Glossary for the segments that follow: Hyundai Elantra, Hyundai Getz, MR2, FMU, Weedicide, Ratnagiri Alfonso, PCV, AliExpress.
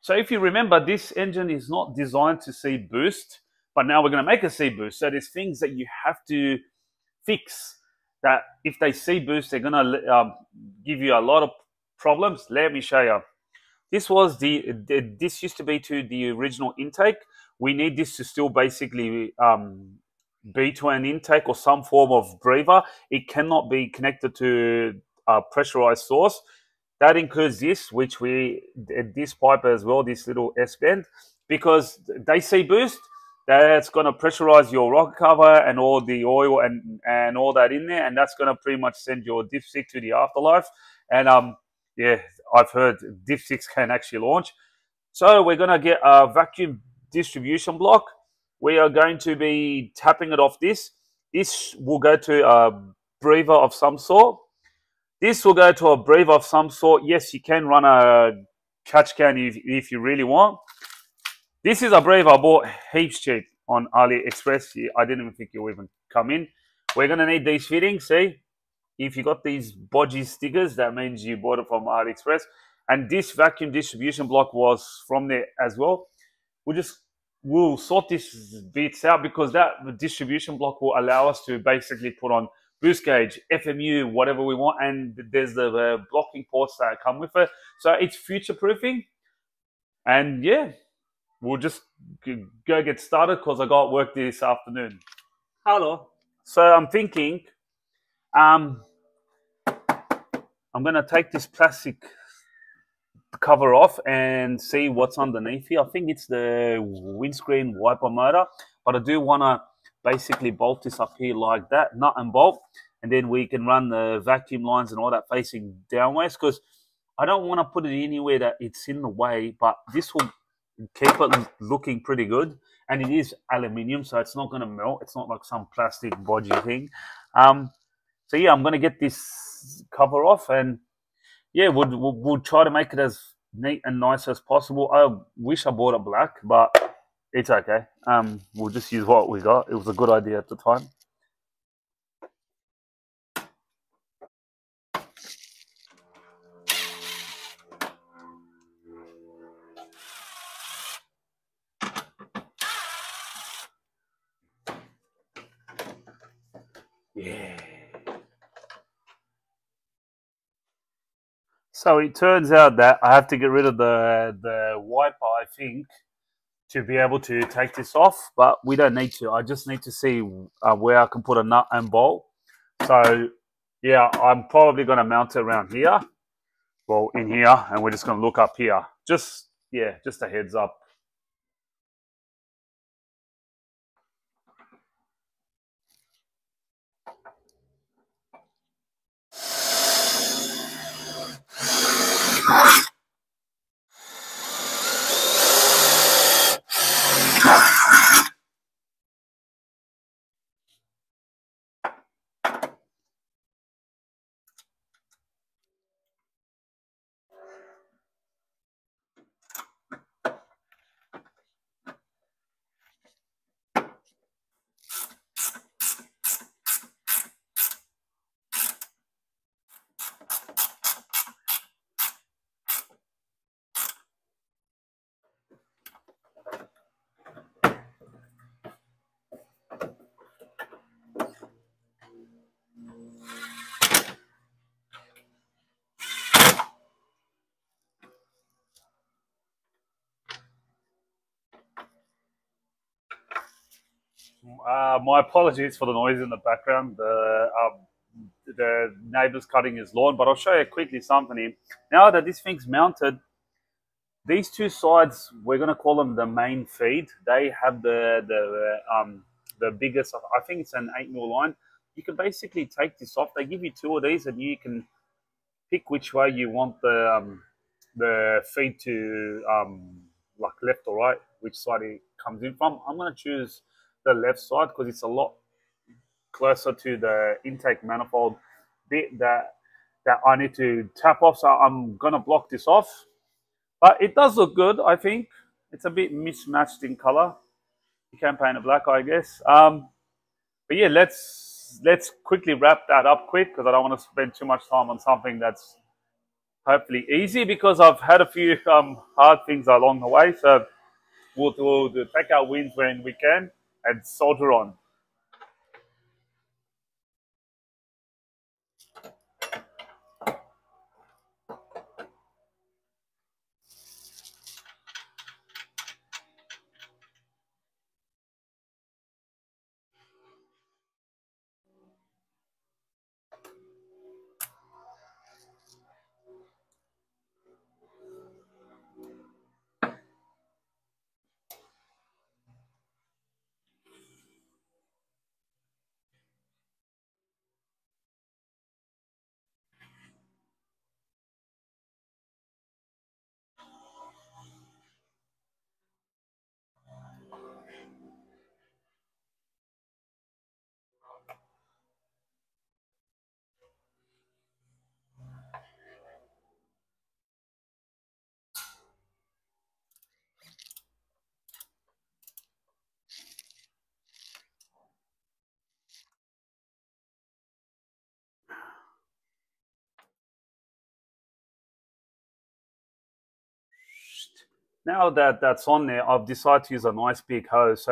So if you remember, this engine is not designed to see boost, but now we're going to make a see boost. So there's things that you have to fix that if they see boost, they're going to give you a lot of problems. Let me show you. This was this used to be to the original intake. We need this to still basically be to an intake or some form of breather. It cannot be connected to a pressurized source. That includes this, which we this pipe as well, this little S bend, because they see boost. That's going to pressurize your rocker cover and all the oil and all that in there, and that's going to pretty much send your diff 6 to the afterlife. And yeah, I've heard diff 6 can actually launch. So we're going to get a vacuum distribution block. We are going to be tapping it off this. This will go to a breather of some sort. This will go to a breather of some sort. Yes, you can run a catch can if you really want. This is a breather I bought heaps cheap on AliExpress. I didn't even think it would even come in. We're going to need these fittings, see? If you got these bodgy stickers, that means you bought it from AliExpress. And this vacuum distribution block was from there as well. We'll sort these bits out because that distribution block will allow us to basically put on boost gauge, FMU, whatever we want. And there's the blocking ports that come with it. So it's future-proofing. And yeah, we'll just go get started because I got work this afternoon. Hello. So I'm thinking, I'm going to take this plastic cover off and see what's underneath here. I think it's the windscreen wiper motor, but I do want to basically bolt this up here like that, nut and bolt, and then we can run the vacuum lines and all that facing downwards because I don't want to put it anywhere that it's in the way, but this will keep it looking pretty good, and it is aluminium, so it's not going to melt. It's not like some plastic bodgy thing. So yeah, I'm going to get this cover off, and yeah, we'll try to make it as neat and nice as possible. I wish I bought it black, but it's okay. We'll just use what we got. It was a good idea at the time. Yeah. So it turns out that I have to get rid of the wiper, I think, to be able to take this off. But we don't need to. I just need to see where I can put a nut and bolt. So, yeah, I'm probably going to mount it around here. Well, in here. And we're just going to look up here. Just, yeah, just a heads up. My apologies for the noise in the background. The neighbor's cutting his lawn, but I'll show you quickly something here. Now that this thing's mounted, these two sides, we're going to call them the main feed. They have the biggest, I think it's an 8mm line. You can basically take this off. They give you two of these, and you can pick which way you want the feed to, like left or right, which side it comes in from. I'm going to choose the left side because it's a lot closer to the intake manifold bit that I need to tap off, so I'm gonna block this off. But it does look good, I think. It's a bit mismatched in color. You can paint it black, I guess. But yeah, let's quickly wrap that up because I don't want to spend too much time on something that's hopefully easy, because I've had a few hard things along the way. So we'll take our wins when we can and soldier on. Now that that's on there, I've decided to use a nice big hose.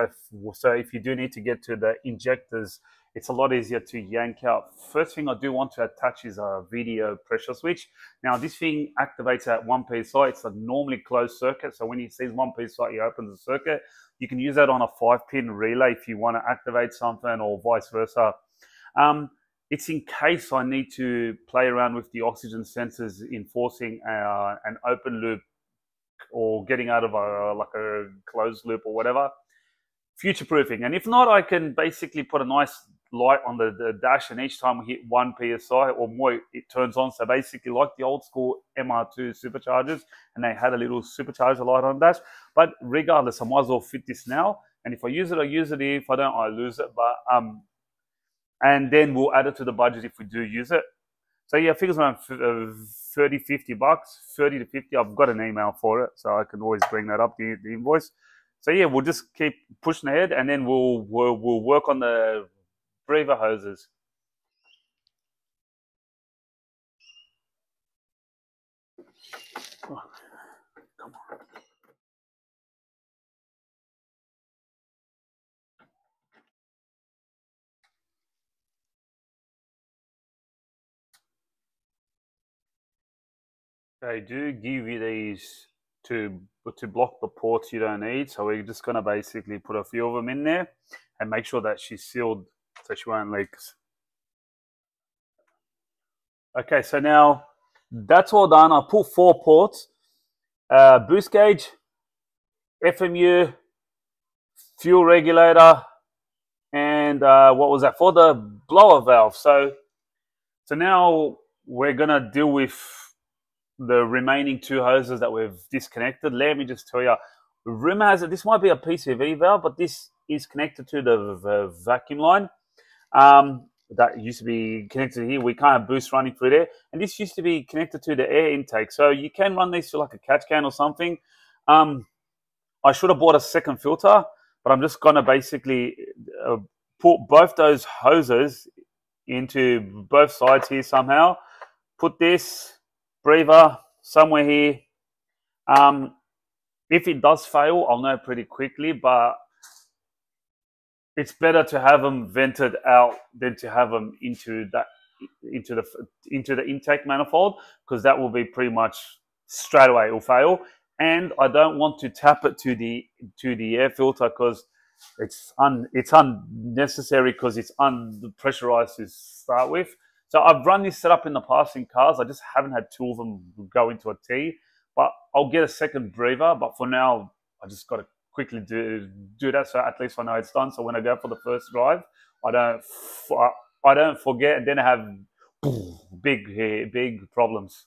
So if you do need to get to the injectors, it's a lot easier to yank out. First thing I do want to attach is a video pressure switch. Now this thing activates at 1 psi. It's a normally closed circuit. So when you see 1 psi, you open the circuit. You can use that on a 5-pin relay if you want to activate something, or vice versa. It's in case I need to play around with the oxygen sensors, enforcing an open loop, or getting out of a closed loop or whatever, future-proofing. And if not, I can basically put a nice light on the dash, and each time we hit 1 psi or more, it turns on. So basically like the old school MR2 superchargers, and they had a little supercharger light on dash. But regardless, I might as well fit this now. And if I use it, I use it. If I don't, I lose it. But and then we'll add it to the budget if we do use it. So yeah, figures around 50 bucks, 30 to 50. I've got an email for it, so I can always bring that up, the invoice. So yeah, we'll just keep pushing ahead, and then we'll work on the breather hoses. Oh, come on. They do give you these to block the ports you don't need. So we're just going to basically put a few of them in there and make sure that she's sealed so she won't leak. Okay, so now that's all done. I pull 4 ports, boost gauge, FMU, fuel regulator, and what was that for? The blower valve. So now we're going to deal with the remaining 2 hoses that we've disconnected. Let me just tell you, rumor has it this might be a PCV valve, but this is connected to the vacuum line that used to be connected here. We can't have boost running through there, and this used to be connected to the air intake. So you can run these to like a catch can or something. I should have bought a second filter, but I'm just gonna basically put both those hoses into both sides here somehow. Put this breather somewhere here. If it does fail, I'll know pretty quickly, but it's better to have them vented out than to have them into the intake manifold, because that will be pretty much straight away it will fail. And I don't want to tap it to the air filter, because it's unnecessary, because it's unpressurized to start with. So I've run this setup in the past in cars. I just haven't had 2 of them go into a T, but I'll get a second breather. But for now, I just got to quickly do that, so at least I know it's done. So when I go for the first drive, I don't forget, and then I have big problems.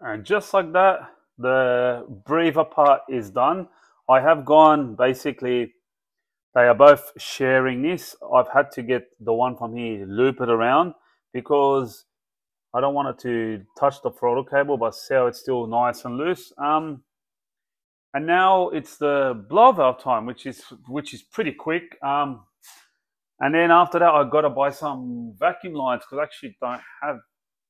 And just like that, the breather part is done. I have gone, basically, they are both sharing this. I've had to get the one from here, loop it around, because I don't want it to touch the throttle cable, but see how it's still nice and loose. And now it's the blow valve time, which is pretty quick. And then after that, I've got to buy some vacuum lines, because I actually don't have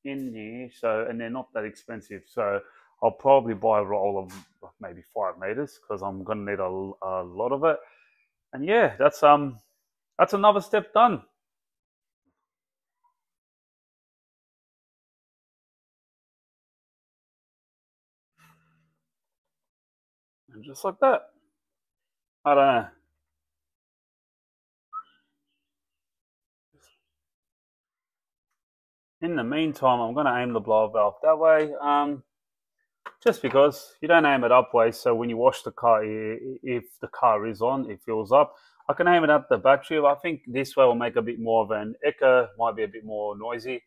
in here, so, and they're not that expensive. So I'll probably buy a roll of maybe 5 meters, because I'm going to need a lot of it. And yeah, that's another step done. And just like that. I don't know. In the meantime, I'm going to aim the blower valve that way, just because you don't aim it upway, so when you wash the car, if the car is on, it fills up. I can aim it at the battery, but I think this way will make a bit more of an echo, might be a bit more noisy.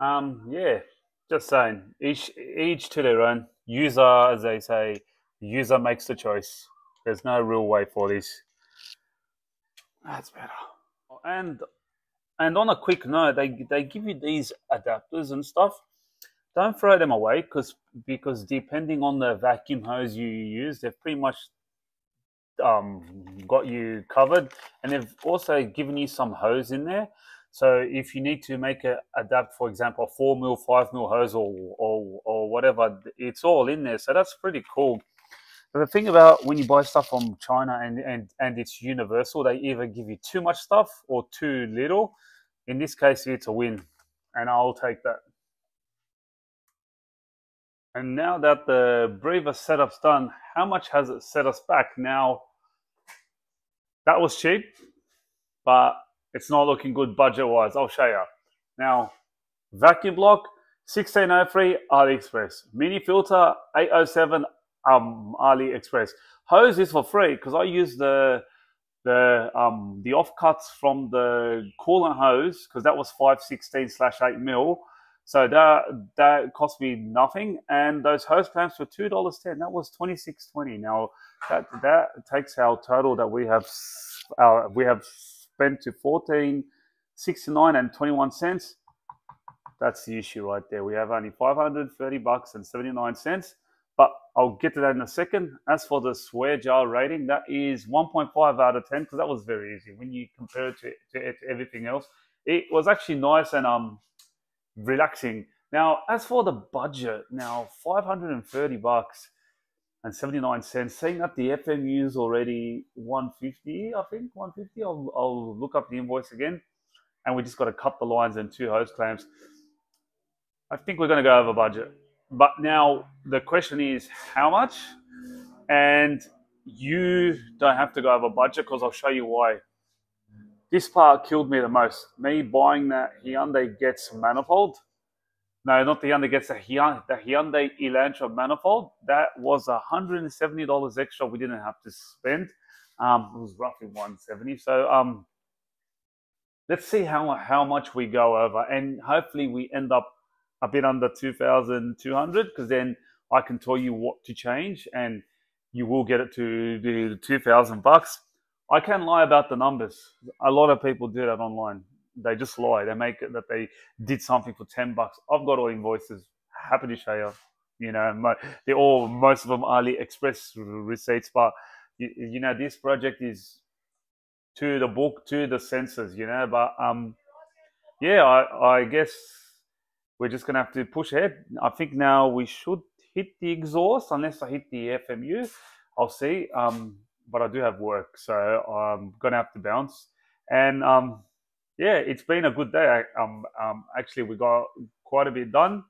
Yeah, just saying, each to their own. User, as they say, user makes the choice. There's no real way for this. That's better. And on a quick note, they give you these adapters and stuff. Don't throw them away, because depending on the vacuum hose you use, they've pretty much got you covered. And they've also given you some hose in there. So if you need to make a adapt, for example, a 4mm, 5mm hose or whatever, it's all in there. So that's pretty cool. But the thing about when you buy stuff from China and it's universal, they either give you too much stuff or too little. In this case, it's a win, and I'll take that. And now that the breather setup's done, how much has it set us back? Now, that was cheap, but it's not looking good budget-wise. I'll show you. Now, vacuum block, 1603, AliExpress. Mini filter, 807, AliExpress. Hose is for free, because I use the offcuts from the coolant hose, because that was 516/8mm, so that cost me nothing. And those hose clamps were $2.10. That was $26.20. Now that takes our total that we have spent to $14.69.21. That's the issue right there. We have only $530.79. But I'll get to that in a second. As for the swear jar rating, that is 1.5 out of 10, because that was very easy. When you compare it to everything else, it was actually nice and relaxing. Now, as for the budget, now $530.79, seeing that the FMU is already 150, I think, 150. I'll look up the invoice again. And we just got to cut the lines and 2 hose clamps. I think we're going to go over budget. But now the question is how much, and you don't have to go over budget, because I'll show you why. This part killed me the most. Me buying that Hyundai Getz manifold. No, not the Hyundai Getz, the Hyundai Elantra manifold. That was $170 extra we didn't have to spend. It was roughly $170. So let's see how much we go over, and hopefully we end up a bit under 2,200, because then I can tell you what to change, and you will get it to the 2,000 bucks. I can lie about the numbers. A lot of people do that online. They just lie. They make it that they did something for 10 bucks. I've got all invoices. Happy to show you. You know, they're all, most of them AliExpress receipts, but you know, this project is to the book, to the senses, you know, but yeah, I guess we're just going to have to push ahead. I think now we should hit the exhaust, unless I hit the FMU. I'll see. But I do have work, so I'm going to have to bounce. And yeah, it's been a good day. Actually, we got quite a bit done.